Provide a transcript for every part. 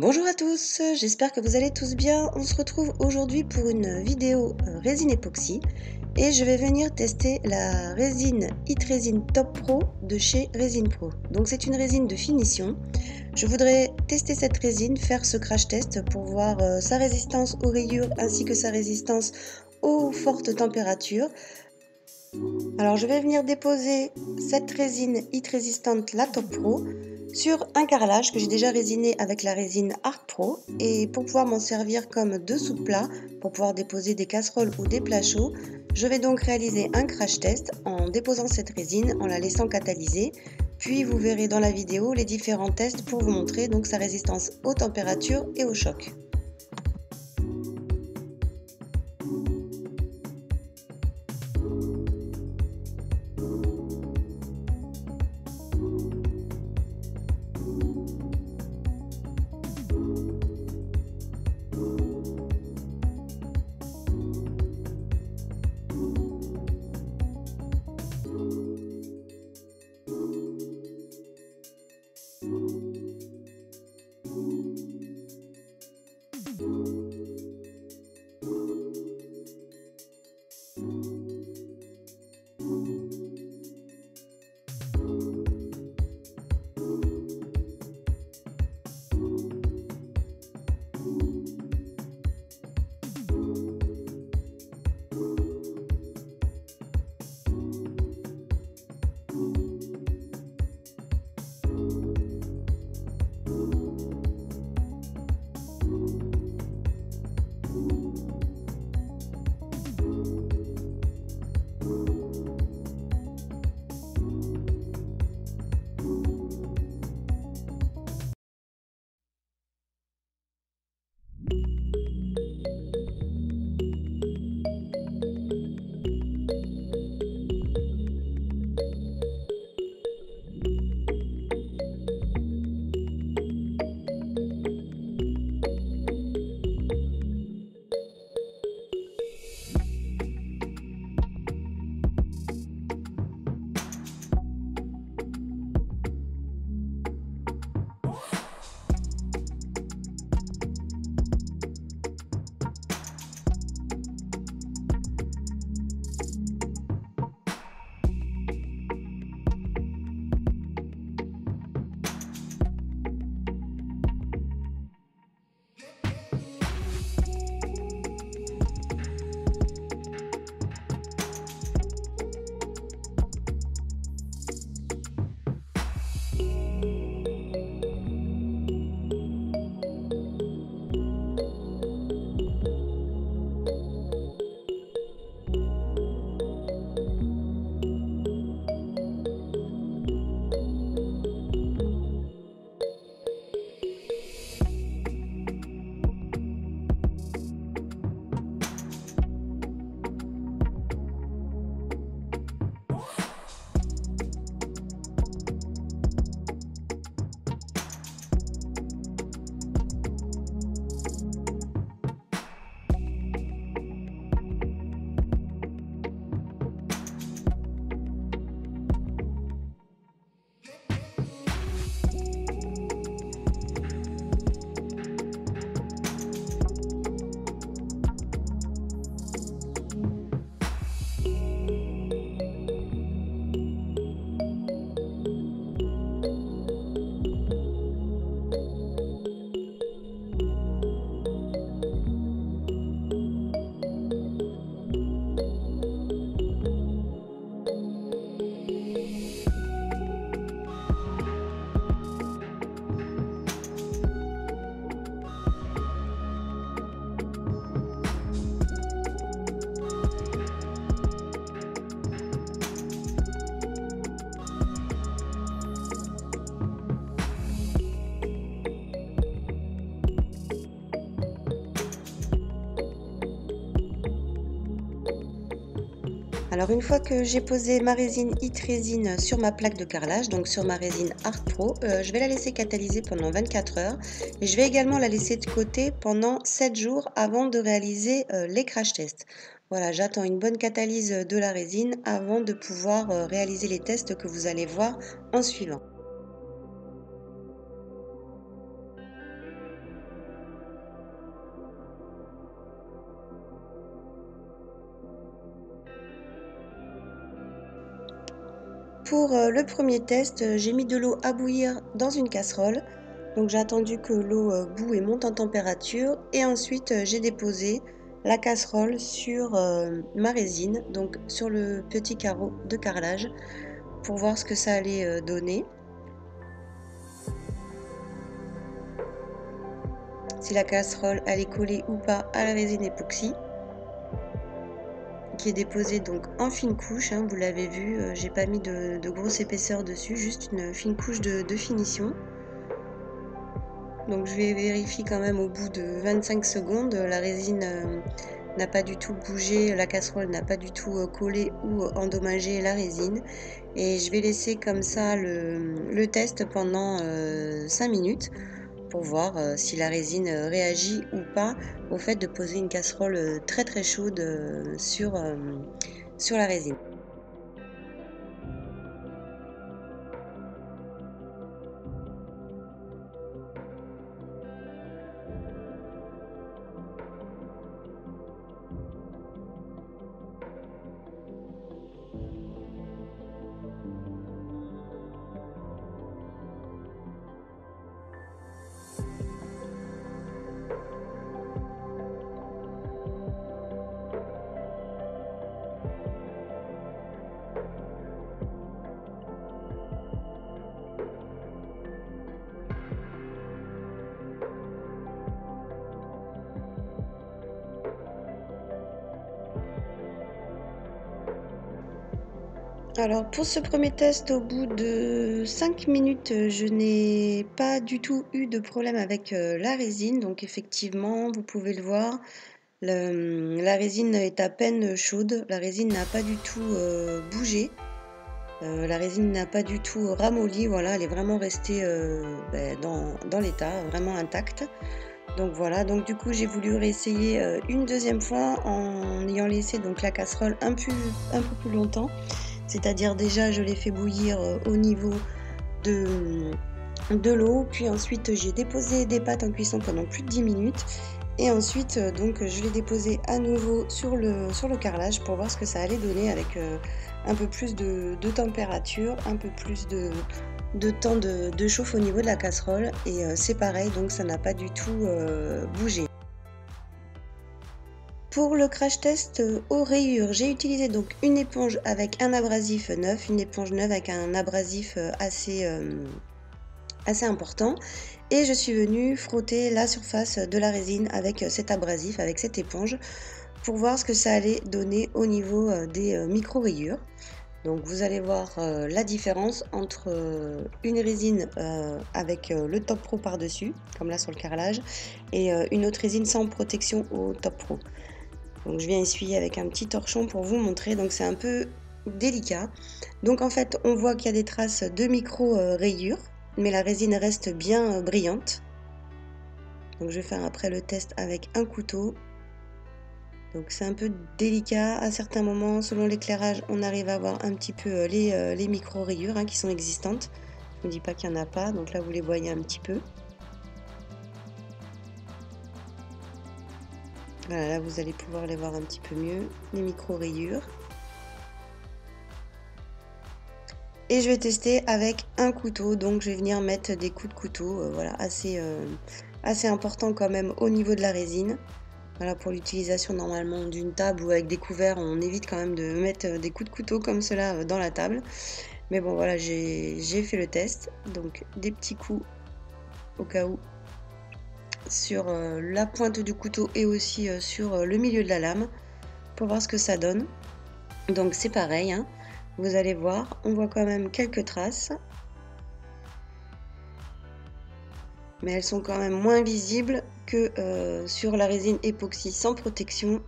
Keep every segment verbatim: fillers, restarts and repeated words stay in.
Bonjour à tous, j'espère que vous allez tous bien. On se retrouve aujourd'hui pour une vidéo résine époxy et je vais venir tester la résine Heat Résine Top Pro de chez ResinPro. Donc c'est une résine de finition. Je voudrais tester cette résine, faire ce crash test pour voir sa résistance aux rayures ainsi que sa résistance aux fortes températures. Alors je vais venir déposer cette résine Heat résistante, la Top Pro, sur un carrelage que j'ai déjà résiné avec la résine Art Pro, et pour pouvoir m'en servir comme dessous-plat pour pouvoir déposer des casseroles ou des plats chauds, je vais donc réaliser un crash test en déposant cette résine, en la laissant catalyser, puis vous verrez dans la vidéo les différents tests pour vous montrer donc sa résistance aux températures et aux chocs. Alors une fois que j'ai posé ma résine Heat Résine sur ma plaque de carrelage, donc sur ma résine Art Pro, euh, je vais la laisser catalyser pendant vingt-quatre heures et je vais également la laisser de côté pendant sept jours avant de réaliser euh, les crash tests. Voilà, j'attends une bonne catalyse de la résine avant de pouvoir euh, réaliser les tests que vous allez voir en suivant. Pour le premier test, j'ai mis de l'eau à bouillir dans une casserole. Donc j'ai attendu que l'eau boue et monte en température et ensuite j'ai déposé la casserole sur ma résine, donc sur le petit carreau de carrelage pour voir ce que ça allait donner. Si la casserole allait coller ou pas à la résine époxy qui est déposée donc en fine couche, hein, vous l'avez vu, j'ai pas mis de, de grosse épaisseur dessus, juste une fine couche de, de finition. Donc je vais vérifier quand même au bout de vingt-cinq secondes, la résine euh, n'a pas du tout bougé, la casserole n'a pas du tout euh, collé ou euh, endommagé la résine. Et je vais laisser comme ça le, le test pendant euh, cinq minutes pour voir euh, si la résine réagit ou pas au fait de poser une casserole très très chaude euh, sur, euh, sur la résine. Alors pour ce premier test, au bout de cinq minutes, je n'ai pas du tout eu de problème avec la résine. Donc effectivement, vous pouvez le voir, le, la résine est à peine chaude. La résine n'a pas du tout euh, bougé. Euh, la résine n'a pas du tout ramolli. Voilà, elle est vraiment restée euh, ben, dans, dans l'état, vraiment intacte. Donc voilà, donc du coup j'ai voulu réessayer euh, une deuxième fois en ayant laissé donc la casserole un peu, un peu plus longtemps. C'est-à-dire déjà je l'ai fait bouillir au niveau de, de l'eau, puis ensuite j'ai déposé des pâtes en cuisson pendant plus de dix minutes et ensuite donc je l'ai déposé à nouveau sur le, sur le carrelage pour voir ce que ça allait donner avec euh, un peu plus de, de température, un peu plus de, de temps de, de chauffe au niveau de la casserole et euh, c'est pareil, donc ça n'a pas du tout euh, bougé. Pour le crash test aux rayures, j'ai utilisé donc une éponge avec un abrasif neuf, une éponge neuve avec un abrasif assez, euh, assez important. Et je suis venue frotter la surface de la résine avec cet abrasif, avec cette éponge, pour voir ce que ça allait donner au niveau des micro-rayures. Donc vous allez voir euh, la différence entre euh, une résine euh, avec euh, le Top Pro par-dessus, comme là sur le carrelage, et euh, une autre résine sans protection au Top Pro. Donc je viens essuyer avec un petit torchon pour vous montrer, donc c'est un peu délicat. Donc en fait on voit qu'il y a des traces de micro-rayures, mais la résine reste bien brillante. Donc je vais faire après le test avec un couteau. Donc c'est un peu délicat, à certains moments, selon l'éclairage, on arrive à voir un petit peu les, les micro-rayures hein, qui sont existantes. Je ne dis pas qu'il n'y en a pas, donc là vous les voyez un petit peu. Voilà, là vous allez pouvoir les voir un petit peu mieux, les micro-rayures. Et je vais tester avec un couteau, donc je vais venir mettre des coups de couteau, euh, voilà, assez, euh, assez important quand même au niveau de la résine. Voilà, pour l'utilisation normalement d'une table ou avec des couverts, on évite quand même de mettre des coups de couteau comme cela dans la table. Mais bon voilà, j'ai fait le test, donc des petits coups au cas où sur la pointe du couteau et aussi sur le milieu de la lame pour voir ce que ça donne. Donc c'est pareil, hein, vous allez voir, on voit quand même quelques traces. Mais elles sont quand même moins visibles que euh, sur la résine époxy sans protection.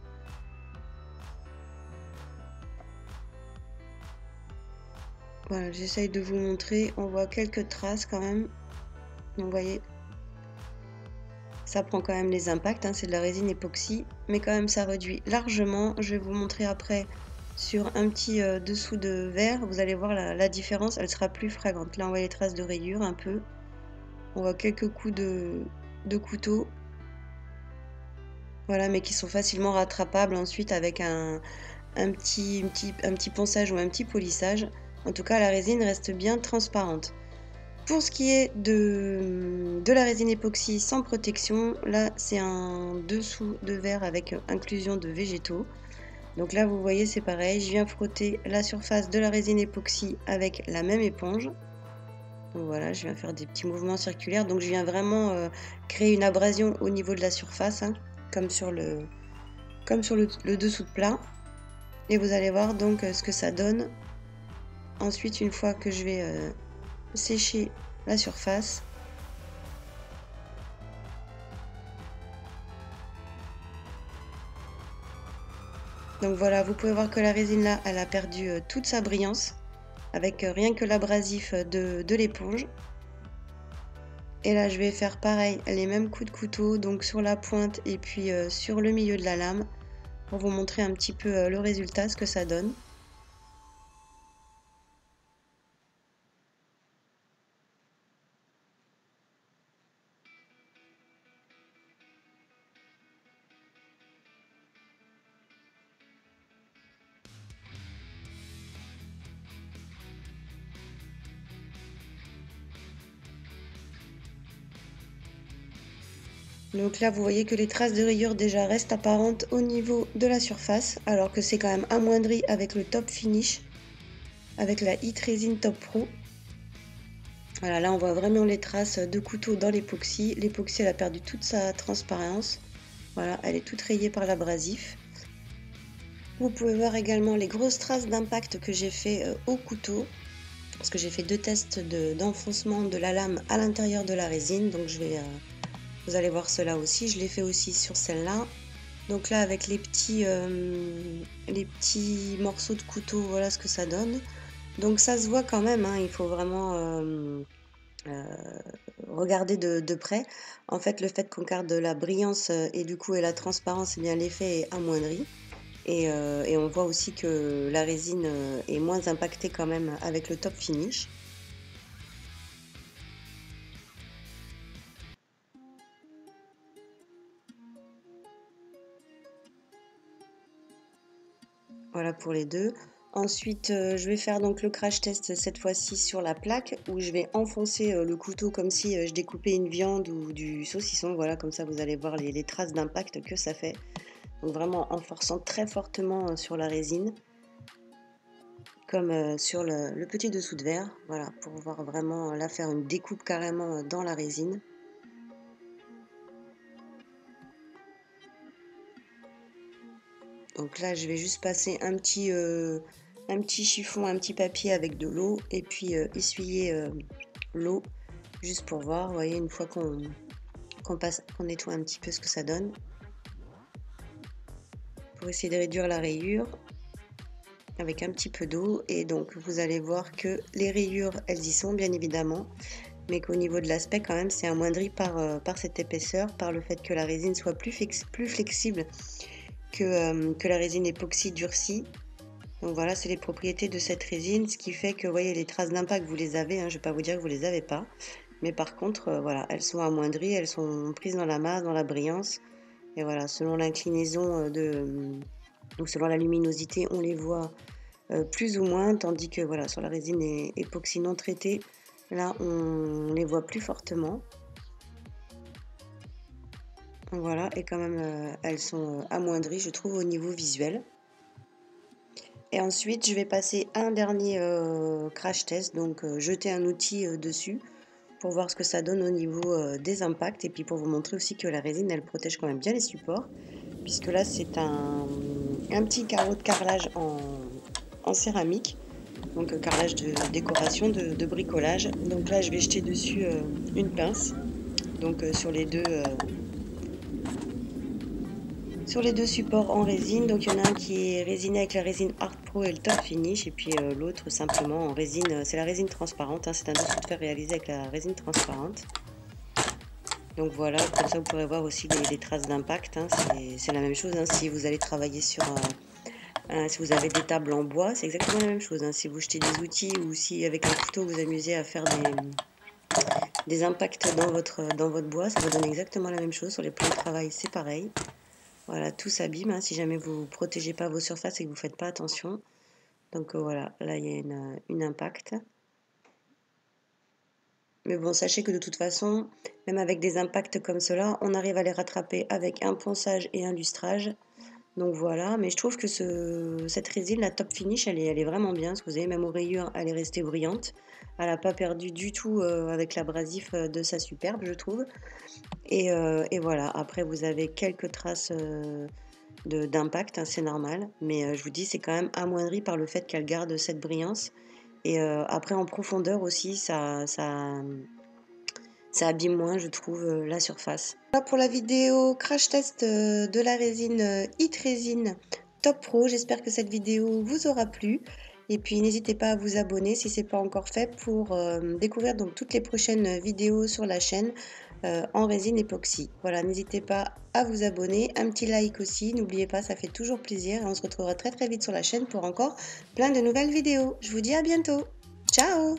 Voilà, j'essaye de vous montrer, on voit quelques traces quand même. Donc vous voyez, ça prend quand même les impacts, hein, c'est de la résine époxy, mais quand même ça réduit largement. Je vais vous montrer après sur un petit euh, dessous de verre, vous allez voir la, la différence, elle sera plus fragrante. Là on voit les traces de rayures un peu. On voit quelques coups de, de couteau, voilà, mais qui sont facilement rattrapables ensuite avec un, un, petit, un, petit, un petit ponçage ou un petit polissage En tout cas, la résine reste bien transparente. Pour ce qui est de, de la résine époxy sans protection, là c'est un dessous de verre avec inclusion de végétaux. Donc là vous voyez c'est pareil, je viens frotter la surface de la résine époxy avec la même éponge. Donc voilà, je viens faire des petits mouvements circulaires, donc je viens vraiment euh, créer une abrasion au niveau de la surface, hein, comme sur, le, comme sur le, le dessous de plat. Et vous allez voir donc ce que ça donne. Ensuite, une fois que je vais euh, sécher la surface, donc voilà, vous pouvez voir que la résine là elle a perdu toute sa brillance avec rien que l'abrasif de, de l'éponge. Et là je vais faire pareil, les mêmes coups de couteau, donc sur la pointe et puis euh, sur le milieu de la lame, pour vous montrer un petit peu euh, le résultat, ce que ça donne. Donc là vous voyez que les traces de rayures déjà restent apparentes au niveau de la surface, alors que c'est quand même amoindri avec le top finish, avec la Heat Résine Top Pro. Voilà, là on voit vraiment les traces de couteau dans l'époxy. L'époxy elle a perdu toute sa transparence, voilà, elle est toute rayée par l'abrasif. Vous pouvez voir également les grosses traces d'impact que j'ai fait au couteau, parce que j'ai fait deux tests d'enfoncement de, de la lame à l'intérieur de la résine, donc je vais... Euh, Vous allez voir cela aussi, je l'ai fait aussi sur celle-là. Donc là avec les petits, euh, les petits morceaux de couteau, voilà ce que ça donne. Donc ça se voit quand même, hein, il faut vraiment euh, euh, regarder de, de près. En fait le fait qu'on garde la brillance et du coup et la transparence, eh bien l'effet est amoindri. Et, euh, et on voit aussi que la résine est moins impactée quand même avec le top finish. Voilà pour les deux. Ensuite, euh, je vais faire donc le crash test cette fois-ci sur la plaque, où je vais enfoncer euh, le couteau comme si euh, je découpais une viande ou du saucisson. Voilà, comme ça vous allez voir les, les traces d'impact que ça fait. Donc vraiment en forçant très fortement euh, sur la résine, comme euh, sur le, le petit dessous de verre. Voilà, pour voir vraiment là faire une découpe carrément euh, dans la résine. Donc là je vais juste passer un petit, euh, un petit chiffon, un petit papier avec de l'eau et puis euh, essuyer euh, l'eau juste pour voir. Vous voyez, une fois qu'on qu'on passe, qu'on nettoie un petit peu ce que ça donne, pour essayer de réduire la rayure avec un petit peu d'eau. Et donc vous allez voir que les rayures elles y sont bien évidemment, mais qu'au niveau de l'aspect quand même c'est amoindri par, euh, par cette épaisseur, par le fait que la résine soit plus, fixe, plus flexible Que, euh, que la résine époxy durcie. Donc voilà, c'est les propriétés de cette résine, ce qui fait que vous voyez les traces d'impact vous les avez, hein, je ne vais pas vous dire que vous les avez pas, mais par contre euh, voilà, elles sont amoindries, elles sont prises dans la masse, dans la brillance, et voilà, selon l'inclinaison de ou selon la luminosité on les voit euh, plus ou moins, tandis que voilà, sur la résine époxy non traitée là on les voit plus fortement. Voilà, et quand même euh, elles sont euh, amoindries je trouve au niveau visuel. Et ensuite je vais passer un dernier euh, crash test, donc euh, jeter un outil euh, dessus pour voir ce que ça donne au niveau euh, des impacts, et puis pour vous montrer aussi que la résine elle protège quand même bien les supports, puisque là c'est un, un petit carreau de carrelage en, en céramique, donc euh, carrelage de décoration, de, de bricolage. Donc là je vais jeter dessus euh, une pince, donc euh, sur les deux euh, Sur les deux supports en résine. Donc il y en a un qui est résiné avec la résine Art Pro et le Top Finish, et puis euh, l'autre simplement en résine, c'est la résine transparente, hein, c'est un dessous de fer réalisé avec la résine transparente. Donc voilà, comme ça vous pourrez voir aussi les, les traces d'impact, hein, c'est la même chose, hein, si vous allez travailler sur, euh, hein, si vous avez des tables en bois, c'est exactement la même chose, hein, si vous jetez des outils ou si avec un couteau vous amusez à faire des, des impacts dans votre, dans votre bois, ça va donner exactement la même chose. Sur les plans de travail c'est pareil. Voilà, tout s'abîme, hein, si jamais vous ne protégez pas vos surfaces et que vous ne faites pas attention. Donc voilà, là il y a une, une impact. Mais bon, sachez que de toute façon, même avec des impacts comme cela, on arrive à les rattraper avec un ponçage et un lustrage. Donc voilà, mais je trouve que ce, cette résine, la top finish, elle est, elle est vraiment bien. Parce que vous avez, même aux rayures, elle est restée brillante. Elle n'a pas perdu du tout euh, avec l'abrasif de sa superbe, je trouve. Et, euh, et voilà, après vous avez quelques traces euh, d'impact, hein, c'est normal. Mais euh, je vous dis, c'est quand même amoindri par le fait qu'elle garde cette brillance. Et euh, après en profondeur aussi, ça, ça, ça abîme moins, je trouve, euh, la surface. Voilà pour la vidéo crash test de la résine Heat Résine Top Pro. J'espère que cette vidéo vous aura plu. Et puis n'hésitez pas à vous abonner si ce n'est pas encore fait pour euh, découvrir donc toutes les prochaines vidéos sur la chaîne euh, en résine époxy. Voilà, n'hésitez pas à vous abonner, un petit like aussi, n'oubliez pas, ça fait toujours plaisir. Et on se retrouvera très très vite sur la chaîne pour encore plein de nouvelles vidéos. Je vous dis à bientôt, ciao!